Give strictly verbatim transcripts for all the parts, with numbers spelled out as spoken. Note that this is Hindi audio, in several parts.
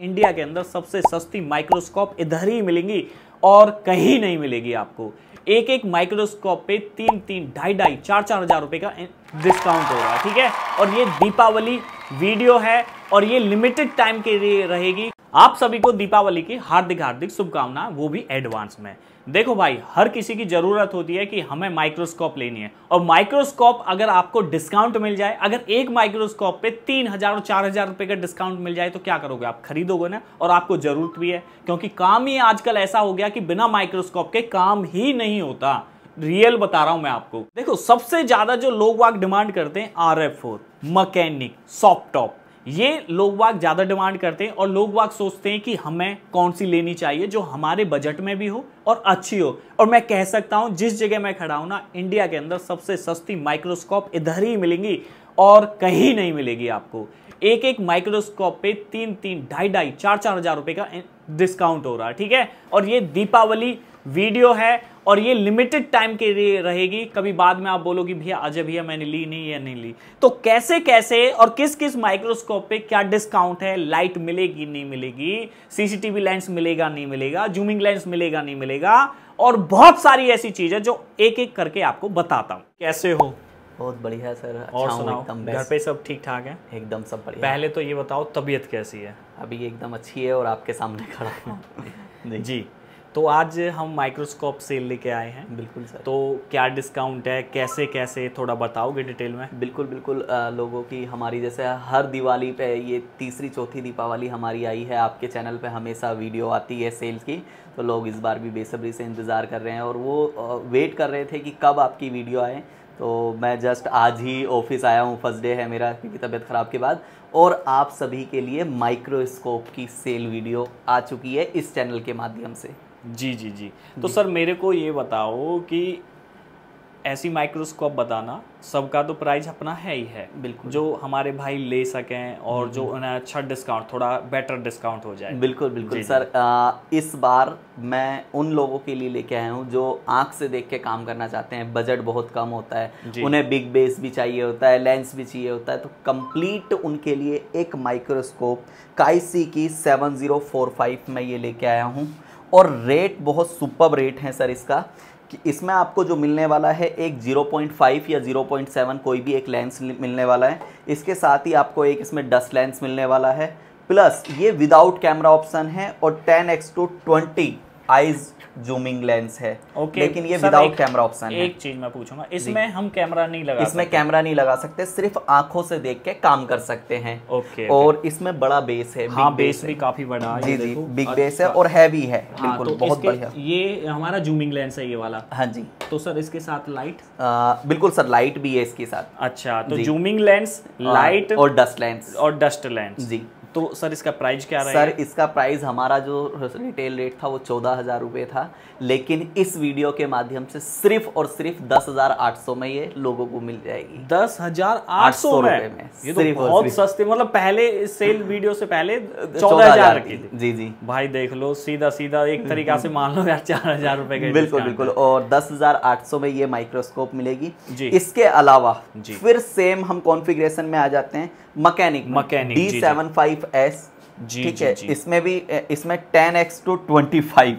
इंडिया के अंदर सबसे सस्ती माइक्रोस्कोप इधर ही मिलेंगी और कहीं नहीं मिलेगी आपको। एक एक माइक्रोस्कोप पे तीन तीन ढाई ढाई चार चार हजार रुपए का डिस्काउंट हो रहा है, ठीक है। और ये दीपावली वीडियो है और ये लिमिटेड टाइम के लिए रहेगी। आप सभी को दीपावली की हार्दिक हार्दिक शुभकामनाएं, वो भी एडवांस में। देखो भाई, हर किसी की जरूरत होती है कि हमें माइक्रोस्कोप लेनी है, और माइक्रोस्कोप अगर आपको डिस्काउंट मिल जाए, अगर एक माइक्रोस्कोप पे तीन हजार और चार हजार रुपए का डिस्काउंट मिल जाए तो क्या करोगे? आप खरीदोगे ना, और आपको जरूरत भी है, क्योंकि काम ही आजकल ऐसा हो गया कि बिना माइक्रोस्कोप के काम ही नहीं होता। रियल बता रहा हूं मैं आपको। देखो, सबसे ज्यादा जो लोग वाग डिमांड करते हैं R F, mechanic, soft top, ये लोग वाग ज्यादा डिमांड करते हैं, और लोग वाग सोचते हैं कि हमें कौन सी लेनी चाहिए जो हमारे बजट में भी हो और अच्छी हो। और मैं कह सकता हूं, जिस जगह मैं खड़ा हूं ना, इंडिया के अंदर सबसे सस्ती माइक्रोस्कोप इधर ही मिलेंगी और कहीं नहीं मिलेगी आपको। एक एक माइक्रोस्कोप पे तीन तीन ढाई ढाई चार चार हजार रुपए का डिस्काउंट हो रहा है, ठीक है। और ये दीपावली वीडियो है और ये लिमिटेड टाइम के लिए रहेगी। कभी बाद में आप बोलोगे भैया अजय भैया मैंने ली नहीं या नहीं ली, तो कैसे कैसे और किस किस माइक्रोस्कोप पे क्या डिस्काउंट है, लाइट मिलेगी नहीं मिलेगी, C C T V lens मिलेगा नहीं मिलेगा, जूमिंग लेंस मिलेगा नहीं मिलेगा, और बहुत सारी ऐसी चीजें जो एक एक करके आपको बताता हूँ। कैसे हो? बहुत बढ़िया सर। और सुनाओ, घर पे सब ठीक ठाक है? एकदम सब बढ़िया। पहले तो ये बताओ, तबीयत कैसी है? अभी एकदम अच्छी है और आपके सामने खड़ा हूँ जी। तो आज हम माइक्रोस्कोप सेल लेके आए हैं। बिल्कुल सर। तो क्या डिस्काउंट है, कैसे कैसे, थोड़ा बताओगे डिटेल में? बिल्कुल बिल्कुल। आ, लोगों की हमारी जैसे हर दिवाली पे, ये तीसरी चौथी दीपावली हमारी आई है, आपके चैनल पे हमेशा वीडियो आती है सेल की, तो लोग इस बार भी बेसब्री से इंतज़ार कर रहे हैं और वो वेट कर रहे थे कि कब आपकी वीडियो आए। तो मैं जस्ट आज ही ऑफिस आया हूँ, फर्स्ट डे है मेरा क्योंकि तबीयत ख़राब के बाद, और आप सभी के लिए माइक्रोस्कोप की सेल वीडियो आ चुकी है इस चैनल के माध्यम से। जी जी जी। तो सर मेरे को ये बताओ कि ऐसी माइक्रोस्कोप बताना, सबका तो प्राइस अपना है ही है, बिल्कुल, जो हमारे भाई ले सकें और जो उन्हें अच्छा डिस्काउंट, थोड़ा बेटर डिस्काउंट हो जाए। बिल्कुल बिल्कुल सर। आ, इस बार मैं उन लोगों के लिए लेके आया हूँ जो आंख से देख के काम करना चाहते हैं, बजट बहुत कम होता है, उन्हें बिग बेस भी चाहिए होता है, लेंस भी चाहिए होता है, तो कंप्लीट उनके लिए एक माइक्रोस्कोप काइसी की सेवन जीरो फोर फाइव में ये लेके आया हूँ, और रेट बहुत सुपर्ब रेट है सर इसका, कि इसमें आपको जो मिलने वाला है एक ज़ीरो पॉइंट फाइव या ज़ीरो पॉइंट सेवन कोई भी एक लेंस मिलने वाला है। इसके साथ ही आपको एक इसमें डस्ट लेंस मिलने वाला है, प्लस ये विदाउट कैमरा ऑप्शन है, और टेन एक्स टू ट्वेंटी आइज जूमिंग लेंस है। okay, लेकिन ये विदाउट कैमरा ऑप्शन है। एक चीज मैं पूछूंगा, इसमें हम कैमरा नहीं लगा इसमें कैमरा नहीं लगा सकते, सिर्फ आंखों से देख के काम कर सकते हैं। okay, और okay. इसमें बड़ा बेस है। हाँ, बेस, बेस है। भी काफी बड़ा जी जी, बिग बेस है और हैवी है। बिल्कुल, बहुत बढ़िया। ये हमारा जूमिंग लेंस है ये वाला। हाँ जी। तो सर इसके साथ लाइट? बिल्कुल सर, लाइट भी है इसके साथ। अच्छा, तो जूमिंग लेंस, लाइट और डस्ट लेंस। और डस्ट लेंस जी। तो सर इसका प्राइस क्या रहा है? सर इसका प्राइस हमारा जो रिटेल रेट था वो चौदह हज़ार रुपये था, लेकिन इस वीडियो के माध्यम से सिर्फ और सिर्फ दस हज़ार आठ सौ में ये लोगों को मिल जाएगी। दस हज़ार आठ सौ में, में। ये तो बहुत सस्ते, मतलब पहले सेल वीडियो से पहले चौदह हज़ार की। जी जी भाई, देख लो, सीधा सीधा एक तरीका से मान लो यार, चार हज़ार रुपये का। बिल्कुल बिल्कुल। और दस हज़ार आठ सौ में ये माइक्रोस्कोप मिलेगी। इसके अलावा फिर सेम हम कॉन्फ़िगरेशन में आ जाते हैं mechanic mechanic D seven five S, ठीक है। इसमें भी इसमें ten X to twenty five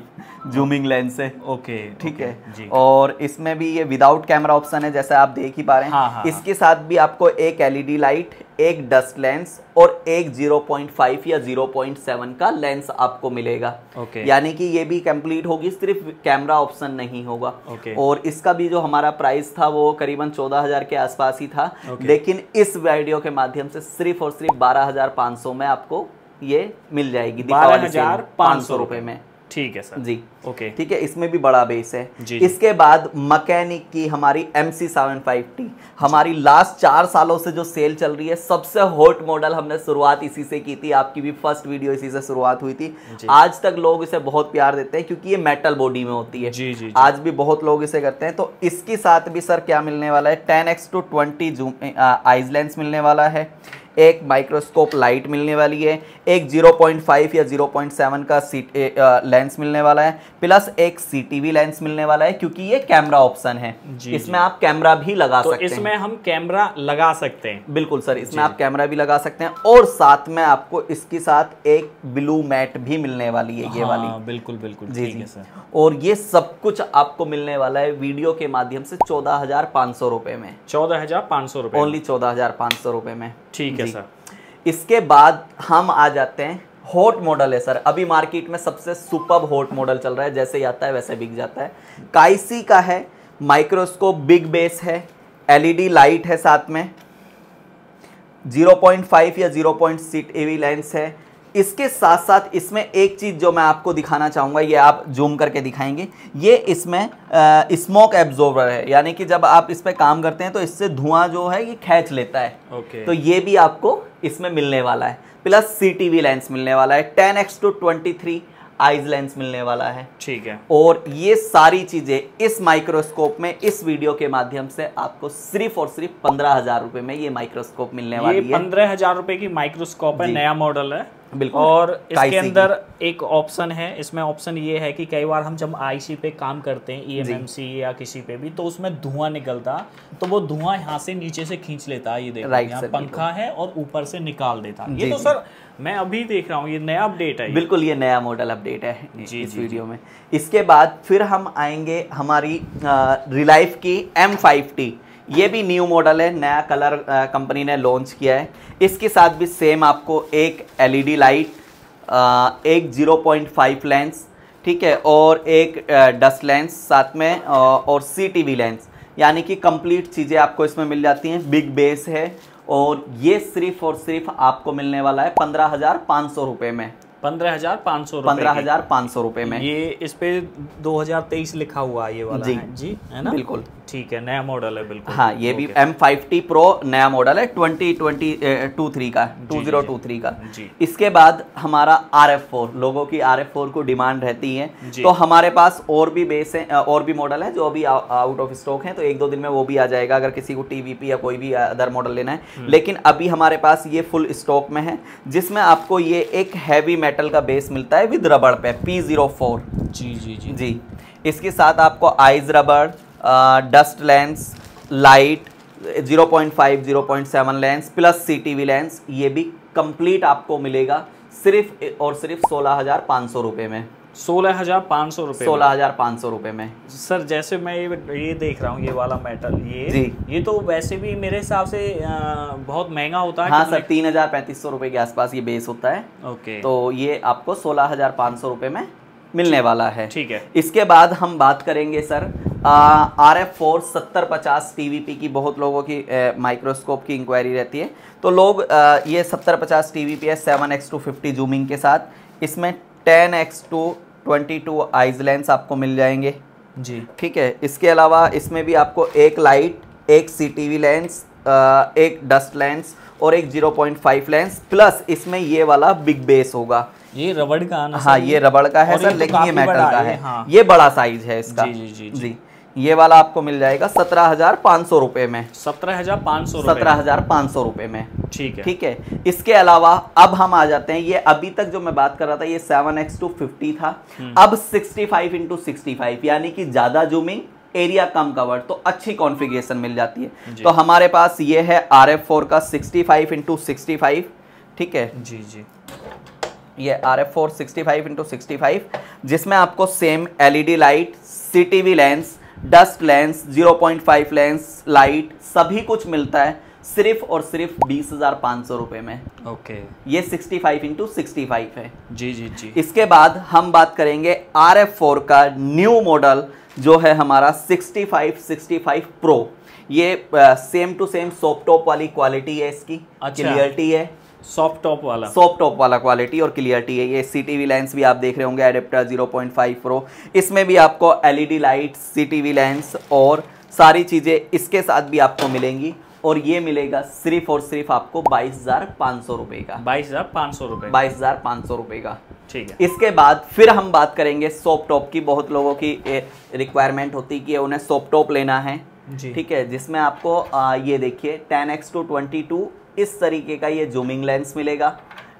zooming lens है। ओके, ठीक है। और इसमें भी ये विदाउट कैमरा ऑप्शन है, जैसे आप देख ही पा रहे हैं। हाँ, हाँ, इसके साथ भी आपको एक एल ई डी लाइट, एक डस्ट लेंस और एक ज़ीरो पॉइंट फाइव या ज़ीरो पॉइंट सेवन का लेंस आपको मिलेगा। okay. यानी कि ये भी कंप्लीट होगी, सिर्फ कैमरा ऑप्शन नहीं होगा। okay. और इसका भी जो हमारा प्राइस था वो करीबन चौदह हज़ार के आसपास ही था। okay. लेकिन इस वीडियो के माध्यम से सिर्फ और सिर्फ बारह हज़ार पाँच सौ में आपको ये मिल जाएगी, बारह हजार पाँच सौ रुपये में। ठीक है सर जी। ओके, ठीक है। इसमें भी बड़ा बेस है। जी, इसके बाद मैकेनिक की हमारी M C seven five T, हमारी लास्ट चार सालों से जो सेल चल रही है, सबसे हॉट मॉडल, हमने शुरुआत इसी से की थी, आपकी भी फर्स्ट वीडियो इसी से शुरुआत हुई थी। आज तक लोग इसे बहुत प्यार देते हैं क्योंकि ये मेटल बॉडी में होती है। जी, जी, आज भी बहुत लोग इसे करते हैं। तो इसके साथ भी सर क्या मिलने वाला है, ten X to twenty zoom eyes lens मिलने वाला है, एक माइक्रोस्कोप लाइट मिलने वाली है, एक ज़ीरो पॉइंट फाइव या ज़ीरो पॉइंट सेवन का सी लेंस मिलने वाला है, प्लस एक सीसीटीवी लेंस मिलने वाला है क्योंकि ये कैमरा ऑप्शन है। जी, इसमें जी। आप कैमरा भी लगा तो सकते हैं। इसमें हम कैमरा लगा सकते हैं, बिल्कुल सर, इसमें आप कैमरा भी लगा सकते हैं और साथ में आपको इसके साथ एक ब्लू मैट भी मिलने वाली है, ये वाली। बिल्कुल बिल्कुल जी जी सर। और ये सब कुछ आपको मिलने वाला है वीडियो के माध्यम से चौदह हजार पाँच सौ रुपए में, चौदह हजार पाँच सौ रुपए ओनली, चौदह हजार पाँच सौ रुपए में। ठीक है सर। इसके बाद हम आ जाते हैं, हॉट मॉडल है सर, अभी मार्केट में सबसे सुपर हॉट मॉडल चल रहा है, जैसे ही आता है वैसे बिक जाता है। काइसी का है, माइक्रोस्कोप बिग बेस है, एलईडी लाइट है, साथ में ज़ीरो पॉइंट फाइव या zero point six CCTV lens है। इसके साथ साथ इसमें एक चीज़ जो मैं आपको दिखाना चाहूँगा, ये आप जूम करके दिखाएंगे, ये इसमें स्मोक एब्जॉर्बर है, यानी कि जब आप इस पर काम करते हैं तो इससे धुआं जो है ये खींच लेता है। okay. तो ये भी आपको इसमें मिलने वाला है, प्लस सीसीटीवी लेंस मिलने वाला है, ten X to twenty three eyes lens मिलने वाला है। ठीक है। और ये सारी चीज़ें इस माइक्रोस्कोप में इस वीडियो के माध्यम से आपको सिर्फ और सिर्फ पंद्रह हजार रुपये में ये माइक्रोस्कोप मिलने ये वाली है। पंद्रह हजार रुपये की माइक्रोस्कोप है, नया मॉडल है बिल्कुल। और इसके अंदर एक ऑप्शन है, इसमें ऑप्शन ये है कि कई बार हम जब आईसी पे काम करते हैं, ईएमएमसी या किसी पे भी, तो उसमें धुआं निकलता, तो वो धुआं यहाँ से नीचे से खींच लेता है, ये देखो यहाँ पंखा है और ऊपर से निकाल देता। ये तो सर मैं अभी देख रहा हूँ, ये नया अपडेट है। बिल्कुल, ये नया मॉडल अपडेट है जी इस वीडियो में। इसके बाद फिर हम आएंगे हमारी रिलाइफ की एम फाइव टी, ये भी न्यू मॉडल है, नया कलर कंपनी ने लॉन्च किया है। इसके साथ भी सेम आपको एक एलईडी लाइट, एक ज़ीरो पॉइंट फाइव लेंस, ठीक है, और एक डस्ट लेंस साथ में, और सीसीटीवी लेंस, यानी कि कंप्लीट चीज़ें आपको इसमें मिल जाती हैं। बिग बेस है और ये सिर्फ और सिर्फ आपको मिलने वाला है पंद्रह हज़ार पाँच सौ रुपये में, पंद्रह हजार पाँच सौ पंद्रह हजार पाँच सौ रुपये में। ये इस पे दो हज़ार तेईस लिखा हुआ है ये वाला जी है, जी है ना, बिल्कुल ठीक है, नया मॉडल है बिल्कुल। हाँ, ये भी एम फाइव टी Pro नया मॉडल है, ट्वेंटी ट्वेंटी टू थ्री का, ट्वेंटी ट्वेंटी थ्री का जी। इसके बाद हमारा आर एफ फोर, लोगों की आर एफ फोर को डिमांड रहती है, तो हमारे पास और भी बेस है, और भी मॉडल है जो अभी आउट ऑफ स्टॉक है, तो एक दो दिन में वो भी आ जाएगा अगर किसी को टीवीपी या कोई भी अदर मॉडल लेना है। लेकिन अभी हमारे पास ये फुल स्टॉक में है, जिसमें आपको ये एक हैवी मेटल का बेस मिलता है विद रबड़ पे, पी ज़ीरो फोर जी जी जी जी। इसके साथ आपको आइज रबड़, dust lens, light, zero point five, zero point seven lens, plus CCTV lens, ये भी कंप्लीट आपको मिलेगा सिर्फ और सिर्फ सोलह हजार पाँच सौ रुपये में, सोलह हजार पाँच सौ रुपये सोलह हजार पाँच सौ रुपये में। सर जैसे मैं ये ये देख रहा हूँ, ये वाला मेटल, ये जी ये तो वैसे भी मेरे हिसाब से आ, बहुत महंगा होता है। हाँ सर, तीन हजार पैंतीस सौ रुपये के आसपास ये बेस होता है। ओके, तो ये आपको सोलह हजार पाँच सौ रुपये में मिलने वाला है। ठीक है। इसके बाद हम बात करेंगे सर आर एफ फोर सत्तर पचास टी वी पी की, बहुत लोगों की माइक्रोस्कोप की इंक्वायरी रहती है, तो लोग आ, ये सत्तर पचास टी वी पी है, seven X to fifty zooming के साथ, इसमें ten X to twenty two eyes lens आपको मिल जाएंगे जी। ठीक है। इसके अलावा इसमें भी आपको एक लाइट, एक सीसीटीवी लेंस, एक डस्ट लेंस और एक zero point five lens, plus इसमें ये वाला बिग बेस होगा, ये रबड़ का ना। हाँ, ये रबड़ का है सर, लेकिन ये मेटल का है। हाँ, ये बड़ा साइज है इसका जी जी जी। ये वाला आपको मिल जाएगा सत्रह हजार पाँच सौ रुपये में, सत्रह हजार पाँच सौ सत्रह हजार पाँच सौ रुपये में। ठीक है, ठीक है। इसके अलावा अब हम आ जाते हैं, ये अभी तक जो मैं बात कर रहा था ये सेवन एक्स टू फिफ्टी था, अब sixty five into sixty five यानी कि ज़्यादा जूमिंग, एरिया कम कवर, तो अच्छी कॉन्फ़िगरेशन मिल जाती है। तो हमारे पास ये है आर एफ फोर का sixty five into sixty five ठीक है जी जी। ये R F four sixty five into sixty five जिसमें आपको same L E D light, C T V lens, dust lens, zero point five lens, light, सभी कुछ मिलता है सिर्फ और सिर्फ बीस हज़ार पाँच सौ रुपये में। ओके, ये sixty five into sixty five है जी जी जी। इसके बाद हम बात करेंगे आर एफ फोर का न्यू मॉडल जो है हमारा sixty five sixty five pro. ये same to same soft top वाली क्वालिटी है इसकी। अच्छा, क्लियरिटी है सॉफ्ट टॉप वाला, सॉफ्ट टॉप वाला क्वालिटी और क्लियरिटी है। ये सीसीटीवी लेंस भी आप देख रहे होंगे, adapter zero point five pro, इसमें भी आपको एलईडी लाइट, सीसीटीवी लेंस और सारी चीज़ें इसके साथ भी आपको मिलेंगी। और ये मिलेगा सिर्फ और सिर्फ आपको बाईस हज़ार पाँच सौ रुपये का, बाईस हज़ार पाँच सौ रुपये बाईस हज़ार पाँच सौ रुपये का। ठीक है। इसके बाद फिर हम बात करेंगे सॉफ्ट टॉप की। बहुत लोगों की रिक्वायरमेंट होती कि उन्हें सॉफ्ट टॉप लेना है, ठीक है, जिसमें आपको आ, ये देखिए ten X to twenty two इस तरीके का ये जूमिंग लेंस मिलेगा,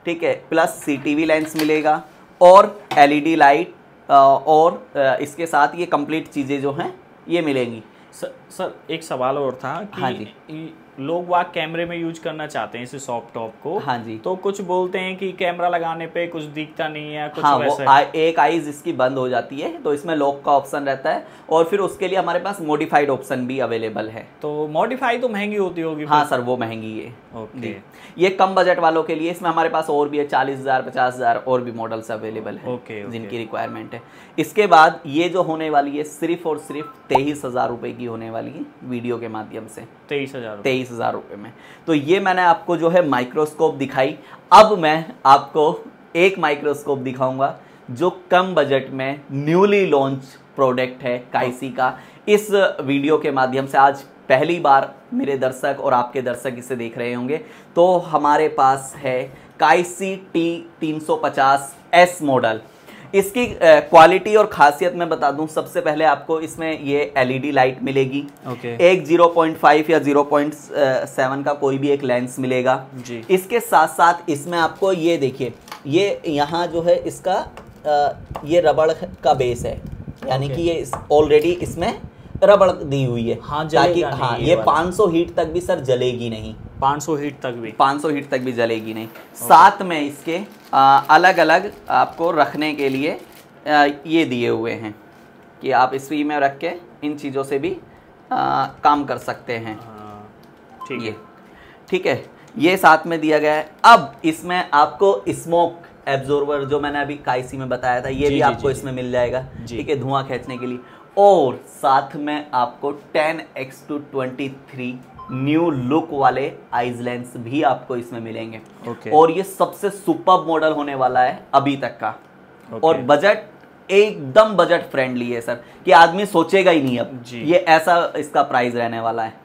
ठीक है, प्लस सीसीटीवी लेंस मिलेगा और एलईडी लाइट और इसके साथ ये कंप्लीट चीज़ें जो हैं ये मिलेंगी। सर सर एक सवाल और था कि हाँ जी लोग वाक कैमरे में यूज करना चाहते हैं इस सॉफ्ट टॉप को, हाँ जी, तो कुछ बोलते हैं कि कैमरा लगाने पे कुछ दिखता नहीं है कुछ, हाँ, वैसे वो आ, एक आईज इसकी बंद हो जाती है तो इसमें लॉक का ऑप्शन रहता है और फिर उसके लिए हमारे पास मॉडिफाइड ऑप्शन भी अवेलेबल है। तो मॉडिफाई तो महंगी होती होगी? हाँ सर वो महंगी है। ओके, ये कम बजट वालों के लिए, इसमें हमारे पास और भी है चालीस हजार पचास हजार और भी मॉडल्स अवेलेबल है जिनकी रिक्वायरमेंट है। इसके बाद ये जो होने वाली है सिर्फ और सिर्फ तेईस हजार रुपए की होने वाली है वीडियो के माध्यम से, तेईस हजार तेईस हजार रुपए में। तो ये मैंने आपको जो है माइक्रोस्कोप दिखाई, अब मैं आपको एक माइक्रोस्कोप दिखाऊंगा जो कम बजट में न्यूली लॉन्च प्रोडक्ट है काइसी का। इस वीडियो के माध्यम से आज पहली बार मेरे दर्शक और आपके दर्शक इसे देख रहे होंगे। तो हमारे पास है काइसी टी तीन सौ पचास एस मॉडल। इसकी क्वालिटी और खासियत मैं बता दूं, सबसे पहले आपको इसमें ये एलईडी लाइट मिलेगी, okay. एक ज़ीरो पॉइंट फाइव या ज़ीरो पॉइंट सेवन का कोई भी एक लेंस मिलेगा जी। इसके साथ साथ इसमें आपको ये देखिए, ये यहाँ जो है इसका ये रबड़ का बेस है, यानी okay. कि ये इस, ऑलरेडी इसमें रबड़ दी हुई है, हाँ, ताकि हाँ ये पाँच सौ हीट तक भी सर जलेगी नहीं, पाँच सौ हीट तक भी पाँच सौ हीट तक भी जलेगी नहीं। साथ में इसके आ, अलग अलग आपको रखने के लिए आ, ये दिए हुए हैं कि आप इस फ्री में रख के इन चीज़ों से भी आ, काम कर सकते हैं, ठीक है, ठीक है, ये साथ में दिया गया है। अब इसमें आपको स्मोक एब्जॉर्बर जो मैंने अभी काइसी में बताया था ये भी आपको इसमें मिल जाएगा, ठीक है, धुआं खींचने के लिए। और साथ में आपको ten X to twenty three new look वाले आइज लेंस भी आपको इसमें मिलेंगे, okay. और ये सबसे सुपर्ब मॉडल होने वाला है अभी तक का, okay. और बजट एकदम बजट फ्रेंडली है सर कि आदमी सोचेगा ही नहीं अब जी। ये ऐसा इसका प्राइस रहने वाला है।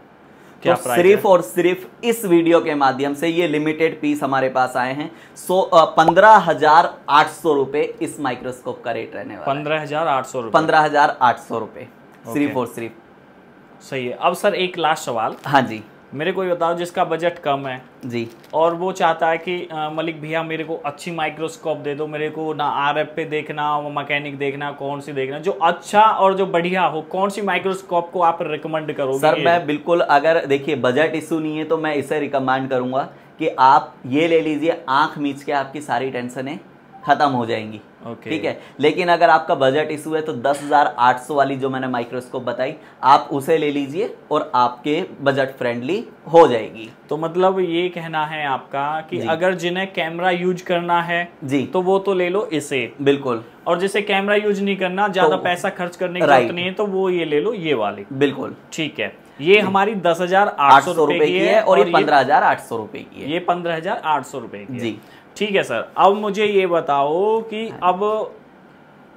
क्या तो सिर्फ है? और सिर्फ इस वीडियो के माध्यम से ये लिमिटेड पीस हमारे पास आए हैं। सो पंद्रह हजार आठ सौ रुपए इस माइक्रोस्कोप का रेट रहने वाला, पंद्रह हजार आठ सौ पंद्रह हजार आठ सौ रुपए सिर्फ और सिर्फ। सही है। अब सर एक लास्ट सवाल, हाँ जी, मेरे को ये बताओ जिसका बजट कम है जी और वो चाहता है कि आ, मलिक भैया मेरे को अच्छी माइक्रोस्कोप दे दो, मेरे को ना आरएफ पे देखना मैकेनिक देखना कौन सी देखना, जो अच्छा और जो बढ़िया हो, कौन सी माइक्रोस्कोप को आप रिकमेंड करोगे? सर मैं बिल्कुल, अगर देखिए बजट इशू नहीं है तो मैं इसे रिकमेंड करूंगा कि आप ये ले लीजिए, आँख मीच के आपकी सारी टेंशनें खत्म हो जाएंगी, okay. ठीक है। लेकिन अगर आपका बजट इशू है तो दस हजार आठ सौ वाली जो मैंने माइक्रोस्कोप बताई आप उसे ले लीजिए और आपके बजट फ्रेंडली हो जाएगी। तो मतलब ये कहना है आपका कि अगर जिन्हें कैमरा यूज करना है जी तो वो तो ले लो इसे, बिल्कुल, और जिसे कैमरा यूज नहीं करना, ज्यादा तो पैसा खर्च करने की जरूरत नहीं है तो वो ये ले लो, ये वाली, बिल्कुल, ठीक है। ये हमारी दस हजार आठ सौ रुपए की है और ये पंद्रह हजार आठ सौ रुपए की है, ये पंद्रह हजार आठ सौ रुपए की जी, ठीक है सर। अब मुझे ये बताओ कि अब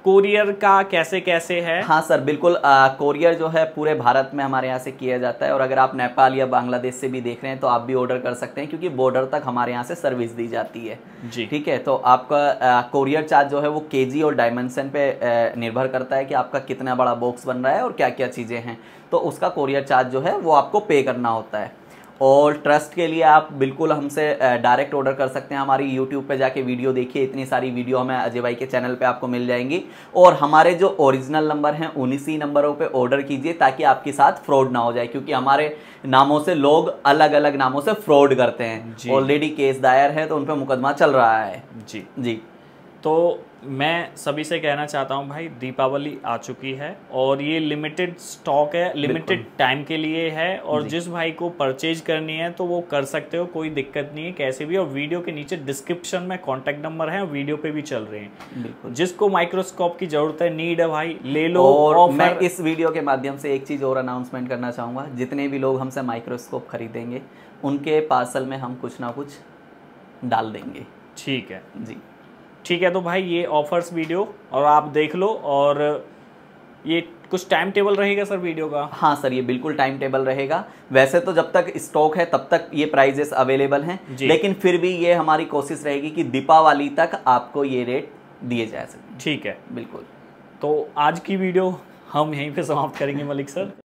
कोरियर का कैसे कैसे है? हाँ सर बिल्कुल, आ, कोरियर जो है पूरे भारत में हमारे यहाँ से किया जाता है और अगर आप नेपाल या बांग्लादेश से भी देख रहे हैं तो आप भी ऑर्डर कर सकते हैं क्योंकि बॉर्डर तक हमारे यहाँ से सर्विस दी जाती है जी, ठीक है। तो आपका आ, कोरियर चार्ज जो है वो केजी और डायमेंशन पे आ, निर्भर करता है कि आपका कितना बड़ा बॉक्स बन रहा है और क्या क्या चीज़ें हैं, तो उसका कोरियर चार्ज जो है वो आपको पे करना होता है। और ट्रस्ट के लिए आप बिल्कुल हमसे डायरेक्ट ऑर्डर कर सकते हैं, हमारी यूट्यूब पे जाके वीडियो देखिए, इतनी सारी वीडियो हमें अजय भाई के चैनल पे आपको मिल जाएंगी और हमारे जो ओरिजिनल नंबर हैं उन्हीं नंबरों पे ऑर्डर कीजिए ताकि आपके साथ फ्रॉड ना हो जाए, क्योंकि हमारे नामों से लोग अलग अलग नामों से फ्रॉड करते हैं, ऑलरेडी केस दायर है तो उन पर मुकदमा चल रहा है जी जी। तो मैं सभी से कहना चाहता हूं भाई दीपावली आ चुकी है और ये लिमिटेड स्टॉक है, लिमिटेड टाइम के लिए है और जिस भाई को परचेज करनी है तो वो कर सकते हो, कोई दिक्कत नहीं है कैसे भी। और वीडियो के नीचे डिस्क्रिप्शन में कॉन्टैक्ट नंबर है, वीडियो पे भी चल रहे हैं, जिसको माइक्रोस्कोप की जरूरत है, नीड है भाई ले लो। और मैं इस वीडियो के माध्यम से एक चीज़ और अनाउंसमेंट करना चाहूँगा, जितने भी लोग हमसे माइक्रोस्कोप खरीदेंगे उनके पार्सल में हम कुछ ना कुछ डाल देंगे, ठीक है जी, ठीक है। तो भाई ये ऑफर्स वीडियो और आप देख लो, और ये कुछ टाइम टेबल रहेगा सर वीडियो का? हाँ सर ये बिल्कुल टाइम टेबल रहेगा, वैसे तो जब तक स्टॉक है तब तक ये प्राइजेस अवेलेबल हैं, लेकिन फिर भी ये हमारी कोशिश रहेगी कि दीपावली तक आपको ये रेट दिए जा सके, ठीक है, बिल्कुल। तो आज की वीडियो हम यहीं पे समाप्त करेंगे मलिक सर।